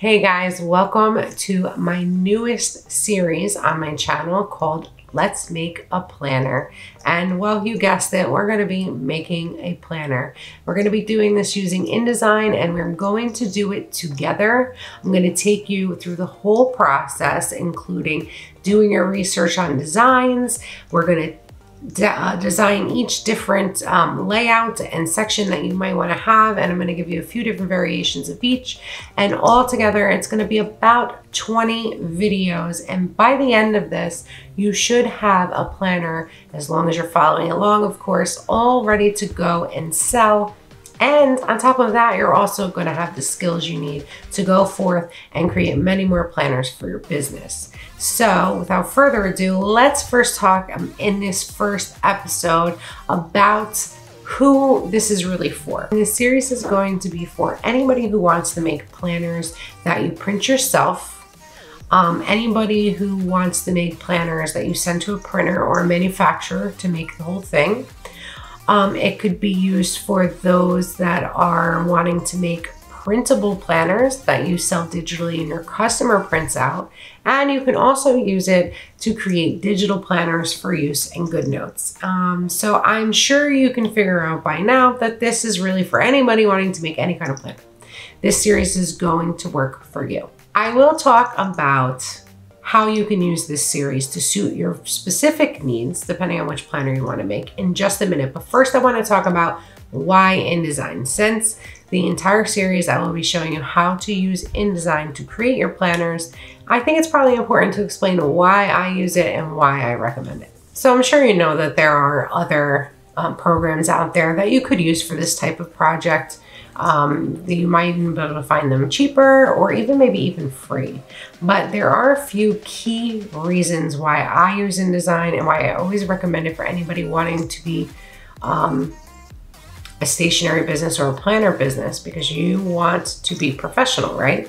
Hey guys, welcome to my newest series on my channel called Let's Make a Planner. And well, you guessed it, we're going to be making a planner. We're going to be doing this using InDesign and we're going to do it together. I'm going to take you through the whole process, including doing your research on designs. We're going to design each different layout and section that you might want to have, and I'm going to give you a few different variations of each, and all together it's going to be about 20 videos, and by the end of this you should have a planner, as long as you're following along of course, all ready to go and sell. And on top of that, you're also going to have the skills you need to go forth and create many more planners for your business. So without further ado, let's first talk in this first episode about who this is really for. And this series is going to be for anybody who wants to make planners that you print yourself, anybody who wants to make planners that you send to a printer or a manufacturer to make the whole thing. It could be used for those that are wanting to make printable planners that you sell digitally and your customer prints out. And you can also use it to create digital planners for use in GoodNotes. So I'm sure you can figure out by now that this is really for anybody wanting to make any kind of planner. This series is going to work for you. I will talk about how you can use this series to suit your specific needs, depending on which planner you want to make in just a minute. But first I want to talk about why InDesign. Since the entire series, I will be showing you how to use InDesign to create your planners. I think it's probably important to explain why I use it and why I recommend it. So I'm sure you know that there are other programs out there that you could use for this type of project. You might even be able to find them cheaper or even maybe even free. But there are a few key reasons why I use InDesign and why I always recommend it for anybody wanting to be a stationary business or a planner business, because you want to be professional, right?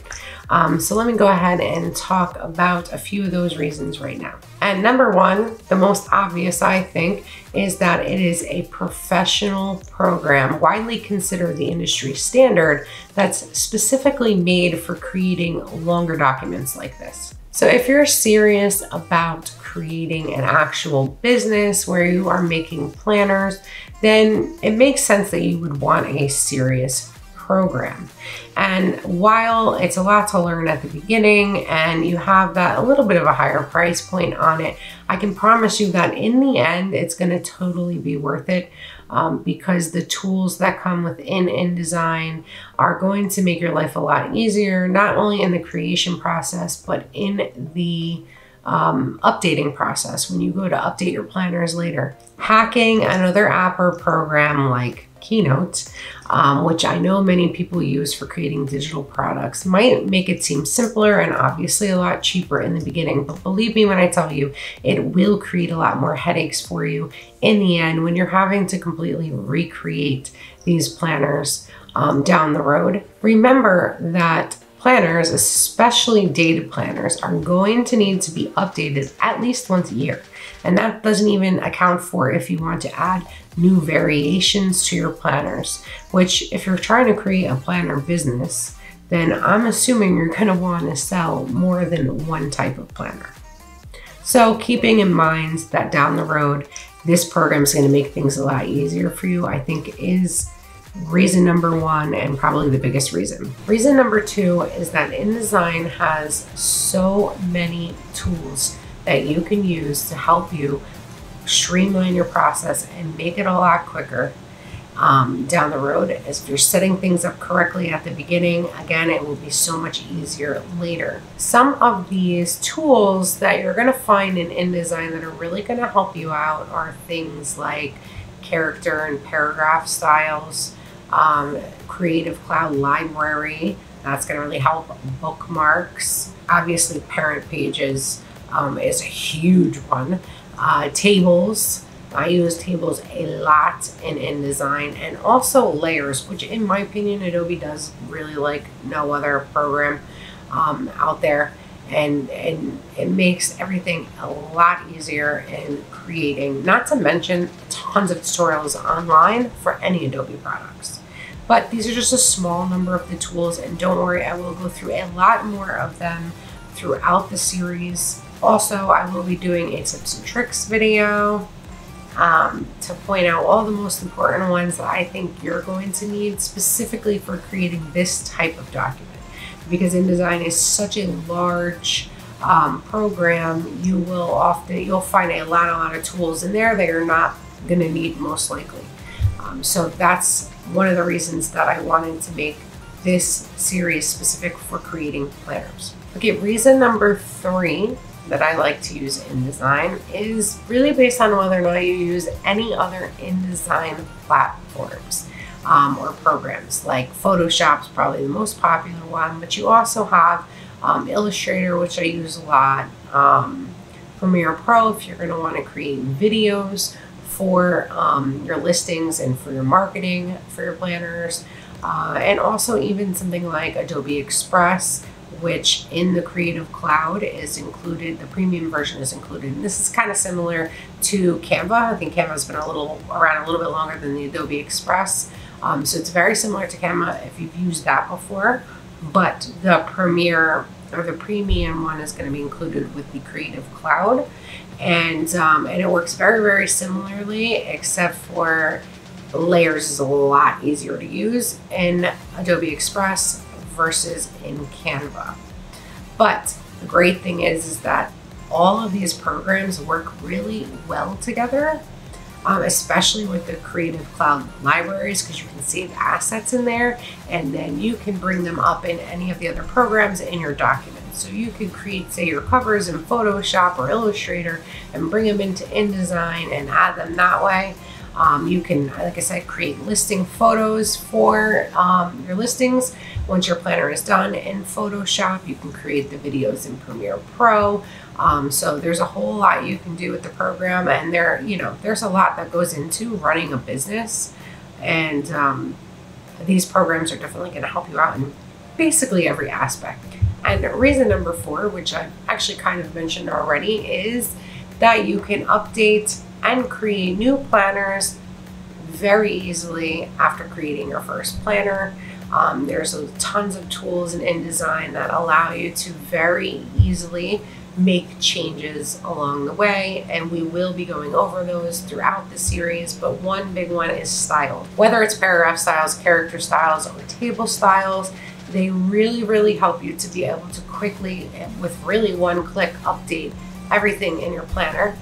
So let me go ahead and talk about a few of those reasons right now. And number one, the most obvious I think, is that it is a professional program, widely considered the industry standard, that's specifically made for creating longer documents like this. So if you're serious about creating an actual business where you are making planners, then it makes sense that you would want a serious program. And while it's a lot to learn at the beginning and you have that a little bit of a higher price point on it, I can promise you that in the end, it's going to totally be worth it because the tools that come within InDesign are going to make your life a lot easier, not only in the creation process, but in the updating process when you go to update your planners later. Hacking another app or program like Keynote, which I know many people use for creating digital products, might make it seem simpler and obviously a lot cheaper in the beginning, but believe me when I tell you, it will create a lot more headaches for you in the end when you're having to completely recreate these planners down the road. Remember that planners, especially dated planners, are going to need to be updated at least once a year. And that doesn't even account for if you want to add new variations to your planners, which if you're trying to create a planner business, then I'm assuming you're going to want to sell more than one type of planner. So keeping in mind that down the road, this program is going to make things a lot easier for you, I think is reason number one, and probably the biggest reason. Reason number two is that InDesign has so many tools that you can use to help you streamline your process and make it a lot quicker down the road. As if you're setting things up correctly at the beginning, again, it will be so much easier later. Some of these tools that you're going to find in InDesign that are really going to help you out are things like character and paragraph styles, Creative Cloud library, that's going to really help, bookmarks, obviously parent pages is a huge one, tables, I use tables a lot in InDesign, and also layers, which in my opinion Adobe does really like no other program out there, and it makes everything a lot easier in creating, not to mention tons of tutorials online for any Adobe products. but these are just a small number of the tools, and don't worry, I will go through a lot more of them throughout the series. Also, I will be doing a tips and tricks video to point out all the most important ones that I think you're going to need specifically for creating this type of document. Because InDesign is such a large program, you will you'll find a lot of tools in there that you're not going to need most likely. So that's one of the reasons that I wanted to make this series specific for creating planners. Okay, reason number three that I like to use InDesign is really based on whether or not you use any other InDesign platforms or programs. Like Photoshop's probably the most popular one, but you also have Illustrator, which I use a lot, Premiere Pro if you're going to want to create videos for your listings and for your marketing, for your planners, and also even something like Adobe Express, which in the Creative Cloud is included, the premium version is included. And this is kind of similar to Canva. I think Canva's been around a little bit longer than the Adobe Express. So it's very similar to Canva if you've used that before, but the Premiere or the premium one is going to be included with the Creative Cloud. And it works very, very similarly, except for layers is a lot easier to use in Adobe Express versus in Canva. But the great thing is that all of these programs work really well together, especially with the Creative Cloud libraries, because you can save assets in there and then you can bring them up in any of the other programs in your document. So you could create, say, your covers in Photoshop or Illustrator and bring them into InDesign and add them that way. You can, like I said, create listing photos for your listings. Once your planner is done in Photoshop, you can create the videos in Premiere Pro. So there's a whole lot you can do with the program, and there's a lot that goes into running a business. And these programs are definitely going to help you out in basically every aspect. And reason number four, which I've actually kind of mentioned already, is that you can update and create new planners very easily after creating your first planner. There's tons of tools in InDesign that allow you to very easily make changes along the way, and we will be going over those throughout the series, but one big one is style. Whether it's paragraph styles, character styles, or table styles, they really, really help you to be able to quickly, with really one click, update everything in your planner.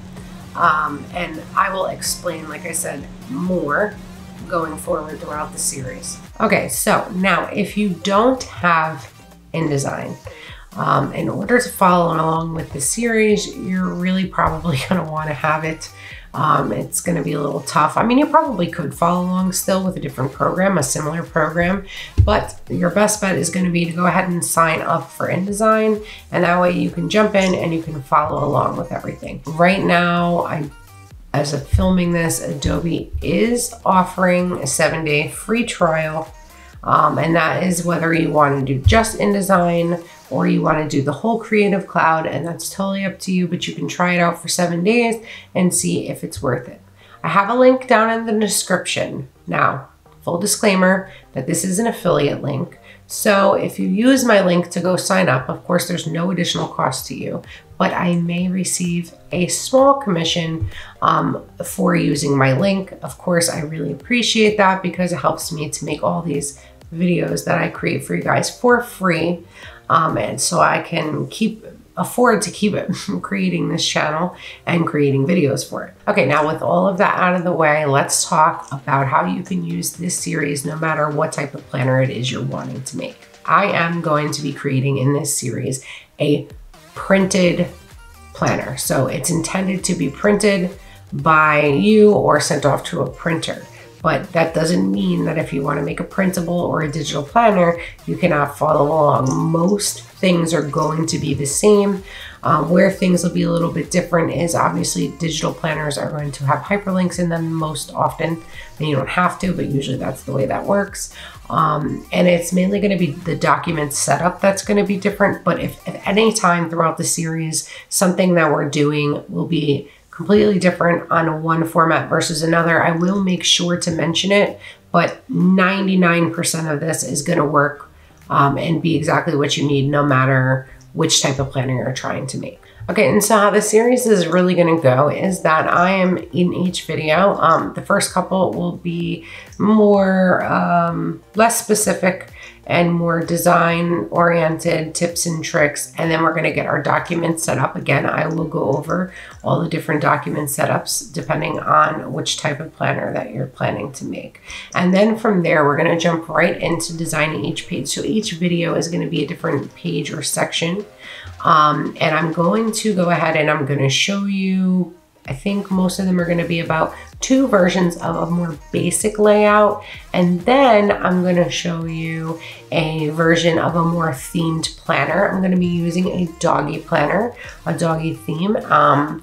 And I will explain, like I said, more going forward throughout the series. Okay, so now if you don't have InDesign, in order to follow along with the series, you're really probably going to want to have it. It's going to be a little tough. I mean, you probably could follow along still with a different program, a similar program, but your best bet is going to be to go ahead and sign up for InDesign, and that way you can jump in and you can follow along with everything. Right now, as of filming this, Adobe is offering a 7-day free trial, and that is whether you want to do just InDesign or you want to do the whole Creative Cloud, and that's totally up to you, but you can try it out for 7 days and see if it's worth it. I have a link down in the description. Now, full disclaimer that this is an affiliate link. So if you use my link to go sign up, of course, there's no additional cost to you, but I may receive a small commission for using my link. Of course, I really appreciate that because it helps me to make all these videos that I create for you guys for free. And so I can afford to keep creating this channel and creating videos for it. Okay, now with all of that out of the way, let's talk about how you can use this series no matter what type of planner it is you're wanting to make. I am going to be creating in this series a printed planner. So it's intended to be printed by you or sent off to a printer. But that doesn't mean that if you want to make a printable or a digital planner, you cannot follow along. Most things are going to be the same. Where things will be a little bit different is obviously digital planners are going to have hyperlinks in them most often. And you don't have to, but usually that's the way that works. And it's mainly going to be the document setup that's going to be different. But if at any time throughout the series, something that we're doing will be completely different on one format versus another, I will make sure to mention it, but 99% of this is going to work and be exactly what you need, no matter which type of planner you're trying to make. Okay, and so how this series is really gonna go is that I am in each video. The first couple will be more, less specific and more design oriented tips and tricks. And then we're gonna get our documents set up. Again, I will go over all the different document setups depending on which type of planner that you're planning to make. And then from there, we're gonna jump right into designing each page. So each video is gonna be a different page or section. And I'm going to go ahead and I'm going to show you, I think most of them are going to be about two versions of a more basic layout. And then I'm going to show you a version of a more themed planner. I'm going to be using a doggy planner, a doggy theme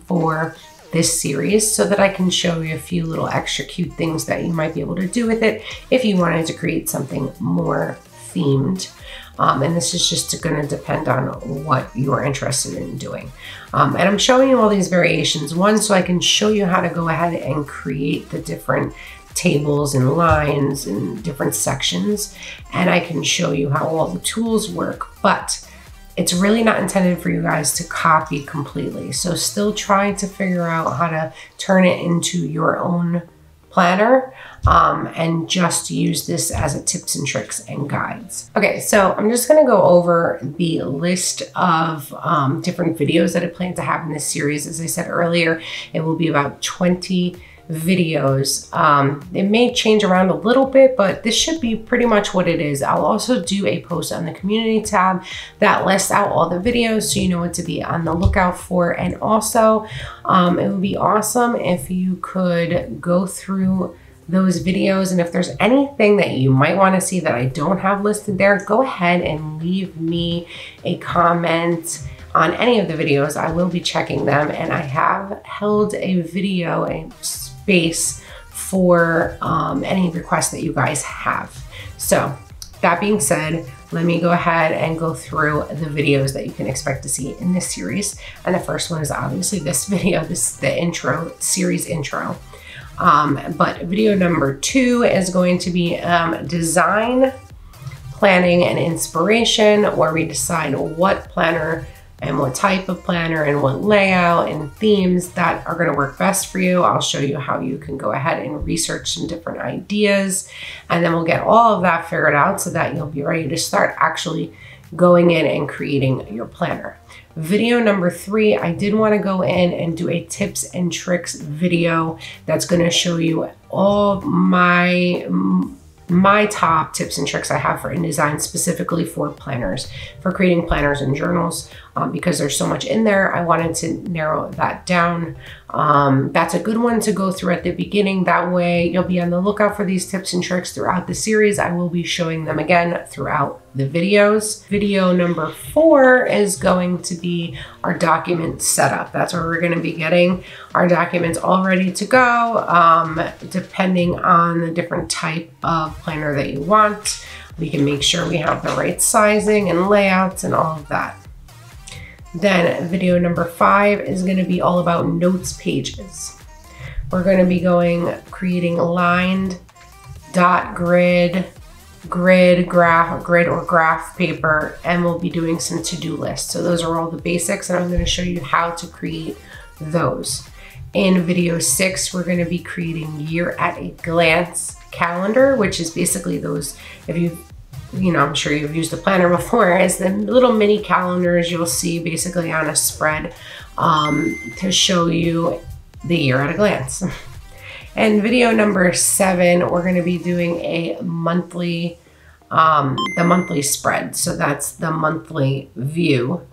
for this series, so that I can show you a few little extra cute things that you might be able to do with it if you wanted to create something more themed. And this is just going to depend on what you're interested in doing. And I'm showing you all these variations. One, so I can show you how to go ahead and create the different tables and lines and different sections. And I can show you how all the tools work, but it's really not intended for you guys to copy completely. So still try to figure out how to turn it into your own planner and just use this as a tips and tricks and guides. Okay, so I'm just gonna go over the list of different videos that I plan to have in this series. As I said earlier, it will be about 20 videos. It may change around a little bit, but this should be pretty much what it is. I'll also do a post on the community tab that lists out all the videos so you know what to be on the lookout for. And also, it would be awesome if you could go through those videos, and if there's anything that you might want to see that I don't have listed there, go ahead and leave me a comment on any of the videos. I will be checking them, and I have held a video, a space for any requests that you guys have. So that being said, let me go ahead and go through the videos that you can expect to see in this series. And the first one is obviously this video. This is the intro, series intro. But video number 2 is going to be design, planning, and inspiration, where we decide what planner and what type of planner and what layout and themes that are going to work best for you. I'll show you how you can go ahead and research some different ideas, and then we'll get all of that figured out so that you'll be ready to start actually going in and creating your planner. Video number 3, I did want to go in and do a tips and tricks video that's going to show you all my top tips and tricks I have for InDesign, specifically for planners, for creating planners and journals, because there's so much in there. I wanted to narrow that down. That's a good one to go through at the beginning. That way you'll be on the lookout for these tips and tricks throughout the series. I will be showing them again throughout the videos. Video number 4 is going to be our document setup. That's where we're going to be getting our documents all ready to go, depending on the different type of planner that you want. We can make sure we have the right sizing and layouts and all of that. Then video number 5 is going to be all about notes pages. We're going to be creating lined, dot grid, grid or graph paper, and we'll be doing some to-do lists. So those are all the basics, and I'm going to show you how to create those. In video 6, we're going to be creating year at a glance calendar, which is basically those, if you know, I'm sure you've used the planner before, is the little mini calendars you'll see basically on a spread to show you the year at a glance. And video number 7, we're going to be doing a monthly, the monthly spread. So that's the monthly view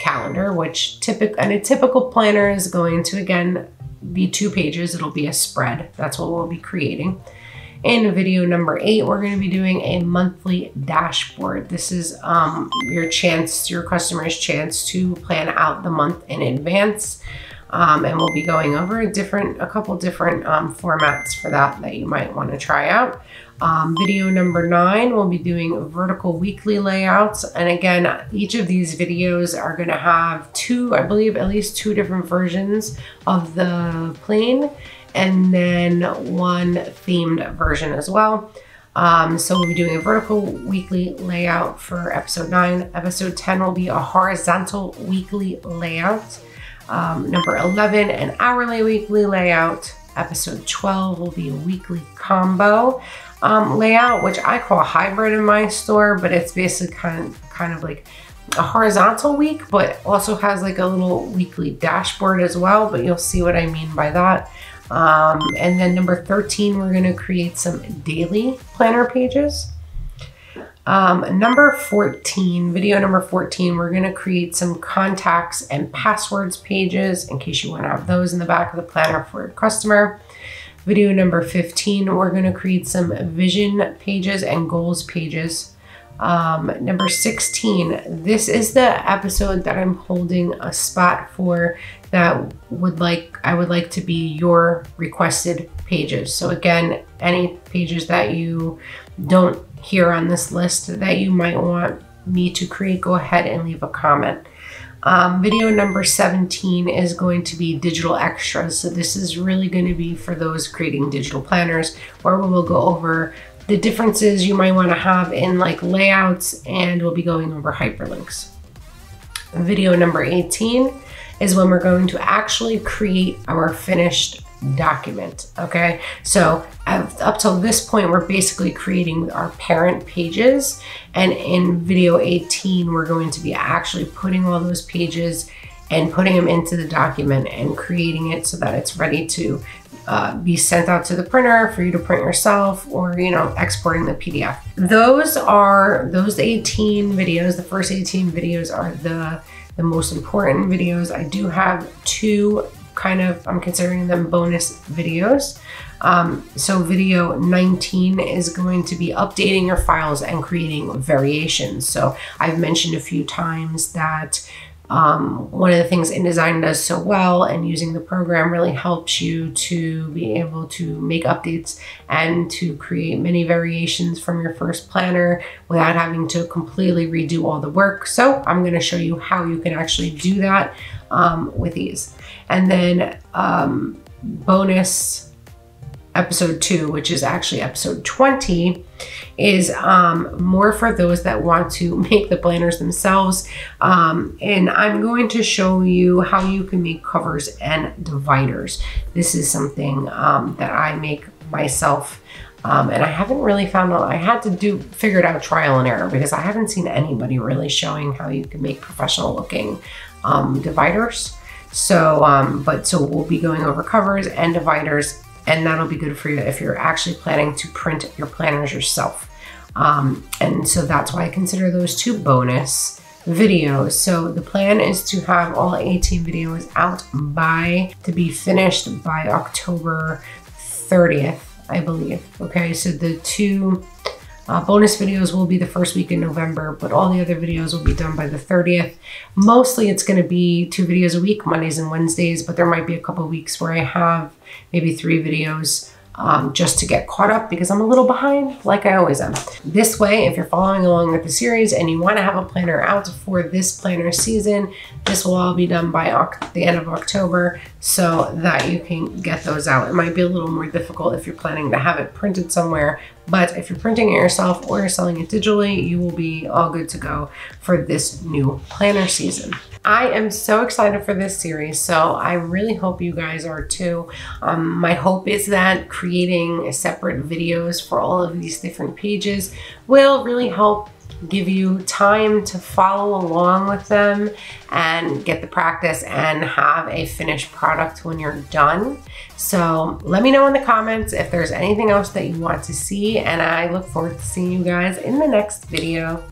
calendar, which a typical planner is going to, again, be 2 pages. It'll be a spread. That's what we'll be creating. In video number 8, we're going to be doing a monthly dashboard. This is your customer's chance to plan out the month in advance. And we'll be going over a couple different formats for that you might want to try out. Video number 9, we'll be doing vertical weekly layouts. And again, each of these videos are going to have I believe, at least 2 different versions of the plane. and then one themed version as well. So we'll be doing a vertical weekly layout for episode 9. Episode 10 will be a horizontal weekly layout. Number 11, an hourly weekly layout. Episode 12 will be a weekly combo layout, which I call hybrid in my store, but it's basically kind of like a horizontal week, but also has like a little weekly dashboard as well, but you'll see what I mean by that. And then number 13, we're going to create some daily planner pages. Number 14, video number 14, we're going to create some contacts and passwords pages in case you want to have those in the back of the planner for your customer. Video number 15, we're going to create some vision pages and goals pages. Number 16, this is the episode that I'm holding a spot for that I would like to be your requested pages. So again, any pages that you don't hear on this list that you might want me to create, go ahead and leave a comment. Video number 17 is going to be digital extras. So this is really going to be for those creating digital planners, where we will go over the differences you might want to have in like layouts, and we'll be going over hyperlinks. Video number 18 is when we're going to actually create our finished document. Okay, so up till this point, we're basically creating our parent pages, and in video 18, we're going to be actually putting all those pages and putting them into the document and creating it so that it's ready to be sent out to the printer for you to print yourself, or, you know, exporting the PDF. Those are those 18 videos. The first 18 videos are the most important videos. I do have two kind of, I'm considering them bonus videos. So video 19 is going to be updating your files and creating variations. So I've mentioned a few times that one of the things InDesign does so well, and using the program really helps you to be able to make updates and to create many variations from your first planner without having to completely redo all the work. So I'm going to show you how you can actually do that with these. And then bonus episode 2, which is actually episode 20, is more for those that want to make the planners themselves. And I'm going to show you how you can make covers and dividers. This is something that I make myself. And I haven't really found out, I had to figure it out trial and error, because I haven't seen anybody really showing how you can make professional looking dividers. So, so we'll be going over covers and dividers, and that'll be good for you if you're actually planning to print your planners yourself. And so that's why I consider those two bonus videos. So the plan is to have all 18 videos out to be finished by October 30th, I believe. Okay, so the two bonus videos will be the first week in November, but all the other videos will be done by the 30th. Mostly it's going to be 2 videos a week, Mondays and Wednesdays, but there might be a couple weeks where I have maybe 3 videos just to get caught up, because I'm a little behind, like I always am. This way, if you're following along with the series and you want to have a planner out for this planner season, this will all be done by the end of October, so that you can get those out. It might be a little more difficult if you're planning to have it printed somewhere, but if you're printing it yourself or you're selling it digitally, you will be all good to go for this new planner season. I am so excited for this series, so I really hope you guys are too. My hope is that creating separate videos for all of these different pages will really help give you time to follow along with them and get the practice and have a finished product when you're done. So let me know in the comments if there's anything else that you want to see, and I look forward to seeing you guys in the next video.